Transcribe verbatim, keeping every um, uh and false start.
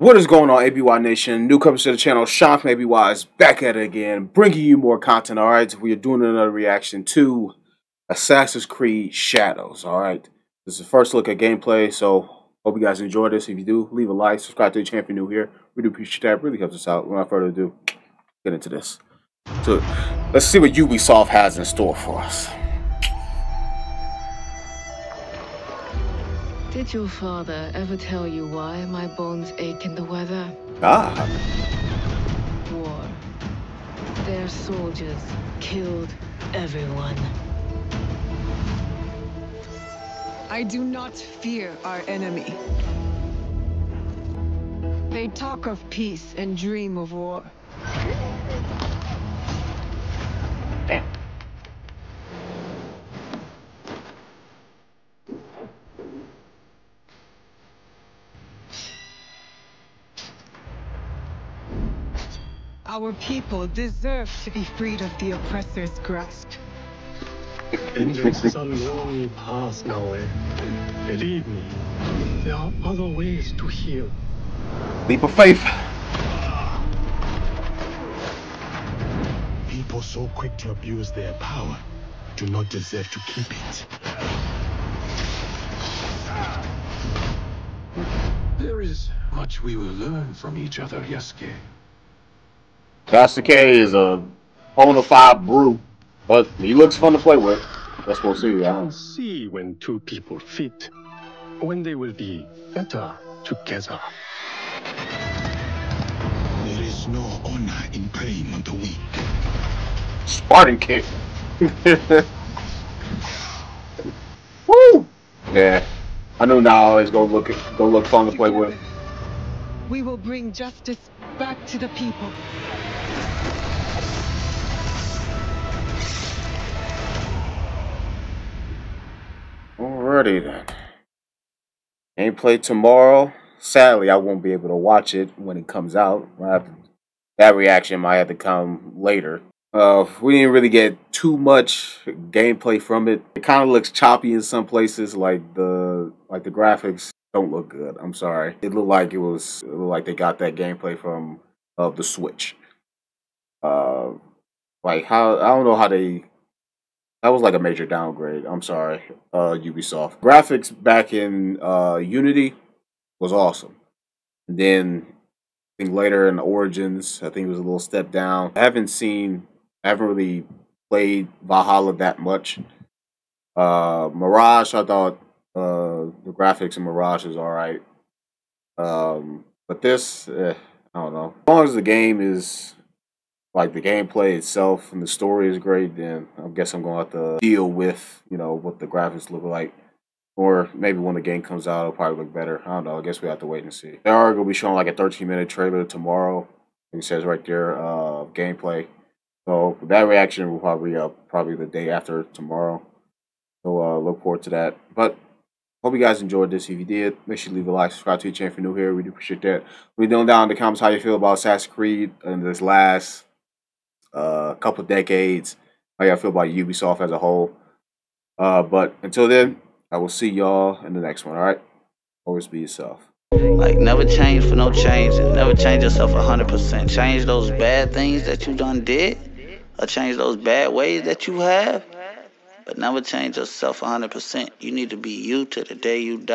What is going on, A B Y Nation? Newcomers to the channel, Sean from A B Y is back at it again, bringing you more content, all right? We are doing another reaction to Assassin's Creed Shadows, all right? This is the first look at gameplay, so hope you guys enjoy this. If you do, leave a like, subscribe to the channel if you're new here. We do appreciate that. It really helps us out. Without further ado, get into this. So let's see what Ubisoft has in store for us. Did your father ever tell you why my bones ache in the weather? Ah. War. Their soldiers killed everyone. I do not fear our enemy. They talk of peace and dream of war. Damn. Our people deserve to be freed of the oppressor's grasp. Vengeance is on the only path now. Believe me, there are other ways to heal. Leap of faith. People so quick to abuse their power do not deserve to keep it. There is much we will learn from each other, Yasuke. Master K is a bona fide brute, but he looks fun to play with. That's what we'll see. You can see when two people fit, when they will be better together. There is no honor in preying on the weak. Spartan kick. Woo! Yeah, I knew now it's gonna look gonna look fun to play with. We will bring justice back to the people. Alrighty then. Gameplay tomorrow. Sadly, I won't be able to watch it when it comes out. That reaction might have to come later. Uh, we didn't really get too much gameplay from it. It kind of looks choppy in some places, like the like the graphics don't look good. I'm sorry. It looked like it was it looked like they got that gameplay from of uh, the Switch. Uh, like how I don't know how they. That was like a major downgrade. I'm sorry, uh, Ubisoft. Graphics back in uh, Unity was awesome. And then I think later in Origins, I think it was a little step down. I haven't seen, I haven't really played Valhalla that much. Uh, Mirage, I thought uh, the graphics in Mirage is all right. Um, but this, eh, I don't know. As long as the game is... like the gameplay itself and the story is great, then I guess I'm gonna have to deal with, you know, what the graphics look like. Or maybe when the game comes out, it'll probably look better. I don't know. I guess we have to wait and see. They are gonna be showing like a thirteen minute trailer tomorrow. It says right there, uh, gameplay. So that reaction will probably up uh, probably the day after tomorrow. So uh, look forward to that. But hope you guys enjoyed this. If you did, make sure you leave a like, subscribe to the channel if you're new here. We do appreciate that. Let me know down in the comments how you feel about Assassin's Creed and this last. A uh, couple decades, how y'all feel about Ubisoft as a whole. Uh, but until then, I will see y'all in the next one, all right? Always be yourself. Like, never change for no change. Never change yourself one hundred percent. Change those bad things that you done did, or change those bad ways that you have, but never change yourself one hundred percent. You need to be you till the day you die.